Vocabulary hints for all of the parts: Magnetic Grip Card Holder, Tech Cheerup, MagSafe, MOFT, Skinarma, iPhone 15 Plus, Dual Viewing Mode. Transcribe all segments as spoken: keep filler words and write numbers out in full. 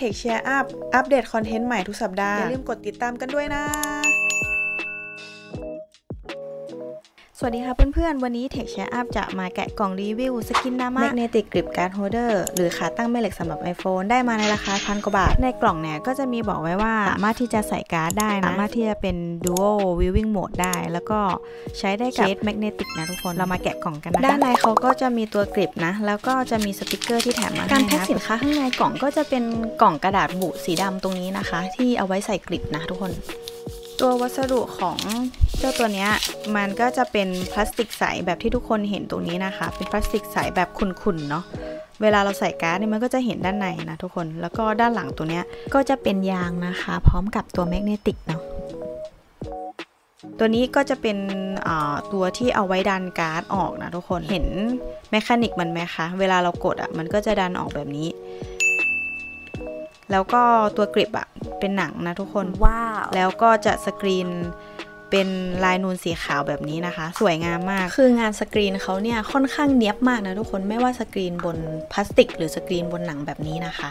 Tech Cheerup อัปเดตคอนเทนต์ใหม่ทุกสัปดาห์อย่าลืมกดติดตามกันด้วยนะสวัสดีค่ะเพื่อนๆวันนี้ Tech Cheerup จะมาแกะกล่องรีวิวสกินนามะ Magnetic Grip Card Holder หรือขาตั้งแม่เหล็กสำหรับ iPhone ได้มาในราคาพันกว่าบาทในกล่องเนี่ยก็จะมีบอกไว้ว่าสามารถที่จะใส่การ์ดได้นะสามารถที่จะเป็น Dual Viewing Mode ได้แล้วก็ใช้ได้กับเคส Magnetic นะทุกคนเรามาแกะกล่องกันด้านในเขาก็จะมีตัวกริปนะแล้วก็จะมีสติกเกอร์ที่แถมมาการแพ็คสินค้าข้างในกล่องก็จะเป็นกล่องกระดาษบุสีดำตรงนี้นะคะที่เอาไว้ใส่กริปนะทุกคนตัววัสดุของเจ้าตัวนี้มันก็จะเป็นพลาสติกใสแบบที่ทุกคนเห็นตรงนี้นะคะเป็นพลาสติกใสแบบขุ่นๆเนาะเวลาเราใส่การ์ดเนี่ยมันก็จะเห็นด้านในนะทุกคนแล้วก็ด้านหลังตัวนี้ก็จะเป็นยางนะคะพร้อมกับตัวแมกเนติกเนาะตัวนี้ก็จะเป็นตัวที่เอาไว้ดันการ์ดออกนะทุกคนเห็นเมคานิกมันไหมคะเวลาเรากดอ่ะมันก็จะดันออกแบบนี้แล้วก็ตัวกริปอ่ะเป็นหนังนะทุกคนว้าวแล้วก็จะสกรีนเป็นลายนูนสีขาวแบบนี้นะคะสวยงามมากคืองานสกรีนเขาเนี่ยค่อนข้างเนี๊ยบมากนะทุกคนไม่ว่าสกรีนบนพลาสติกหรือสกรีนบนหนังแบบนี้นะคะ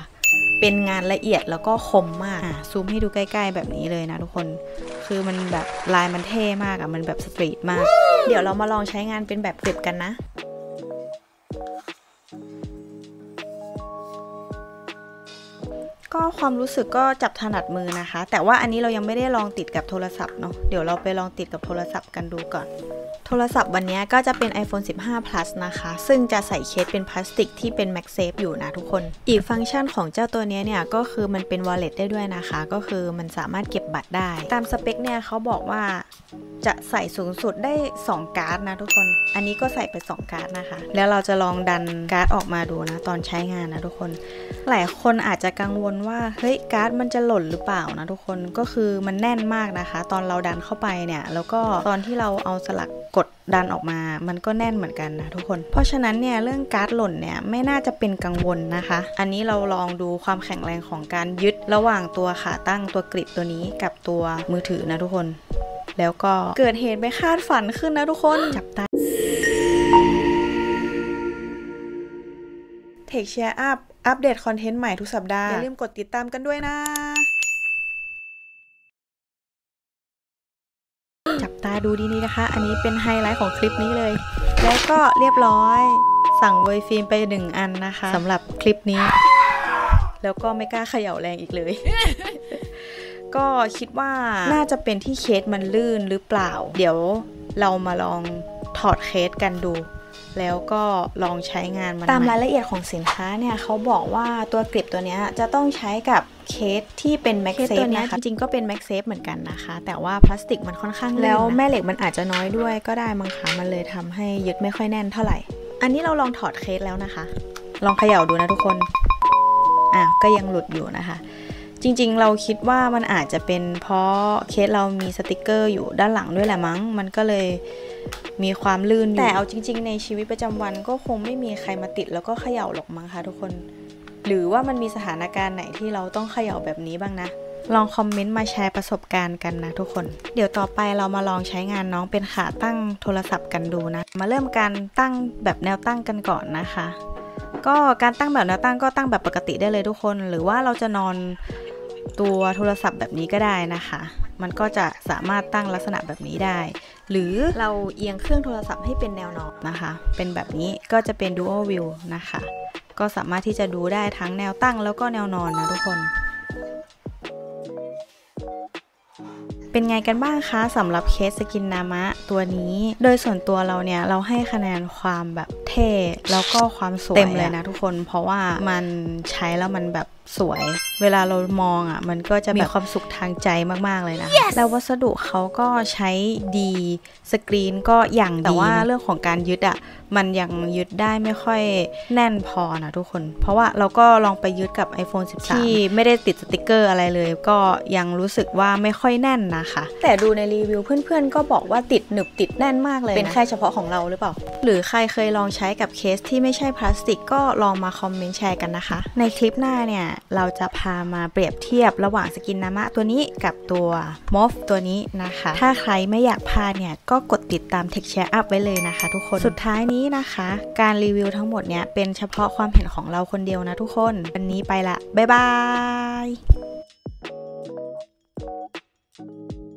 เป็นงานละเอียดแล้วก็คมมากซูมให้ดูใกล้ๆแบบนี้เลยนะทุกคนคือมันแบบลายมันเท่มากอ่ะมันแบบสตรีทมาก เดี๋ยวเรามาลองใช้งานเป็นแบบกริปกันนะก็ความรู้สึกก็จับถนัดมือนะคะแต่ว่าอันนี้เรายังไม่ได้ลองติดกับโทรศัพท์เนาะเดี๋ยวเราไปลองติดกับโทรศัพท์กันดูก่อนโทรศัพท์วันนี้ก็จะเป็น ไอโฟน ฟิฟทีน พลัส นะคะซึ่งจะใส่เคสเป็นพลาสติกที่เป็น MagSafe อยู่นะทุกคนอีกฟังก์ชันของเจ้าตัวนี้เนี่ยก็คือมันเป็น Wallet ได้ด้วยนะคะก็คือมันสามารถเก็บบัตรได้ตามสเปคเนี่ยเขาบอกว่าจะใส่สูงสุดได้สองการ์ดนะทุกคนอันนี้ก็ใส่ไปสองการ์ดนะคะแล้วเราจะลองดันการ์ดออกมาดูนะตอนใช้งานนะทุกคนหลายคนอาจจะกังวลว่าเฮ้ยการ์ดมันจะหล่นหรือเปล่านะทุกคนก็คือมันแน่นมากนะคะตอนเราดันเข้าไปเนี่ยแล้วก็ตอนที่เราเอาสลักกดดันออกมามันก็แน่นเหมือนกันนะทุกคนเพราะฉะนั้นเนี่ยเรื่องการ์ดหล่นเนี่ยไม่น่าจะเป็นกังวลนะคะอันนี้เราลองดูความแข็งแรงของการยึดระหว่างตัวขาตั้งตัวกริปตัวนี้กับตัวมือถือนะทุกคนแล้วก็เกิดเหตุไม่คาดฝันขึ้นนะทุกคนจับตา Tech Cheerup อัปเดตคอนเทนต์ใหม่ทุกสัปดาห์อย่าลืมกดติดตามกันด้วยนะจับตาดูดีๆนะคะอันนี้เป็นไฮไลท์ของคลิปนี้เลยแล้วก็เรียบร้อยสั่งเวย์ฟิล์มไปหนึ่งอันนะคะสำหรับคลิปนี้แล้วก็ไม่กล้าเขย่าแรงอีกเลยก็คิดว่าน่าจะเป็นที่เคสมันลื่นหรือเปล่าเดี๋ยวเรามาลองถอดเคสกันดูแล้วก็ลองใช้งานมันตามรายละเอียดของสินค้าเนี่ยเขาบอกว่าตัวกริปตัวนี้จะต้องใช้กับเคสที่เป็น MagSafe ตัวนี้จริงๆก็เป็น MagSafe เหมือนกันนะคะแต่ว่าพลาสติกมันค่อนข้างแล้วแม่เหล็กมันอาจจะน้อยด้วยก็ได้มั้งคะมันเลยทำให้ยึดไม่ค่อยแน่นเท่าไหร่อันนี้เราลองถอดเคสแล้วนะคะลองเขย่าดูนะทุกคนอ่ะก็ยังหลุดอยู่นะคะจริงๆเราคิดว่ามันอาจจะเป็นเพราะเคสเรามีสติกเกอร์อยู่ด้านหลังด้วยแหละมั้งมันก็เลยมีความลื่นอยู่แต่เอาจริงๆในชีวิตประจำวันก็คงไม่มีใครมาติดแล้วก็เขย่าหรอกมั้งคะทุกคนหรือว่ามันมีสถานการณ์ไหนที่เราต้องเขย่าแบบนี้บ้างนะลองคอมเมนต์มาแชร์ประสบการณ์กันนะทุกคนเดี๋ยวต่อไปเรามาลองใช้งานน้องเป็นขาตั้งโทรศัพท์กันดูนะมาเริ่มการตั้งแบบแนวตั้งกันก่อนนะคะก็การตั้งแบบแนวตั้งก็ตั้งแบบปกติได้เลยทุกคนหรือว่าเราจะนอนตัวโทรศัพท์แบบนี้ก็ได้นะคะมันก็จะสามารถตั้งลักษณะแบบนี้ได้หรือเราเอียงเครื่องโทรศัพท์ให้เป็นแนวนอนนะคะเป็นแบบนี้ก็จะเป็น Dual View นะคะก็สามารถที่จะดูได้ทั้งแนวตั้งแล้วก็แนวนอนนะทุกคนเป็นไงกันบ้างคะสำหรับเคสสกินนามะตัวนี้โดยส่วนตัวเราเนี่ยเราให้คะแนนความแบบเท่แล้วก็ความสวยเต็มเลยนะทุกคนเพราะว่ามันใช้แล้วมันแบบสวยเวลาเรามองอ่ะมันก็จะมีความสุขทางใจมากๆเลยนะ yes. แล้ววัสดุเขาก็ใช้ดีสกรีนก็อย่างดีแต่ว่าเรื่องของการยึดอ่ะมันยังยึดได้ไม่ค่อยแน่นพอนะทุกคนเพราะว่าเราก็ลองไปยึดกับ ไอโฟน ฟิฟทีน ที่ไม่ได้ติดสติกเกอร์อะไรเลยก็ยังรู้สึกว่าไม่ค่อยแน่นนะคะแต่ดูในรีวิวเพื่อนๆก็บอกว่าติดหนึบติดแน่นมากเลยเป็นแค่เฉพาะของเราหรือเปล่าหรือใครเคยลอง ใช้กับเคสที่ไม่ใช่พลาสติกก็ลองมาคอมเมนต์แชร์กันนะคะในคลิปหน้าเนี่ยเราจะพามาเปรียบเทียบระหว่างสกินนามะตัวนี้กับตัวมอฟตัวนี้นะคะถ้าใครไม่อยากพลาดเนี่ยก็กดติดตาม Tech Cheerup ไว้เลยนะคะทุกคนสุดท้ายนี้นะคะการรีวิวทั้งหมดเนี่ยเป็นเฉพาะความเห็นของเราคนเดียวนะทุกคนวันนี้ไปละบ๊ายบาย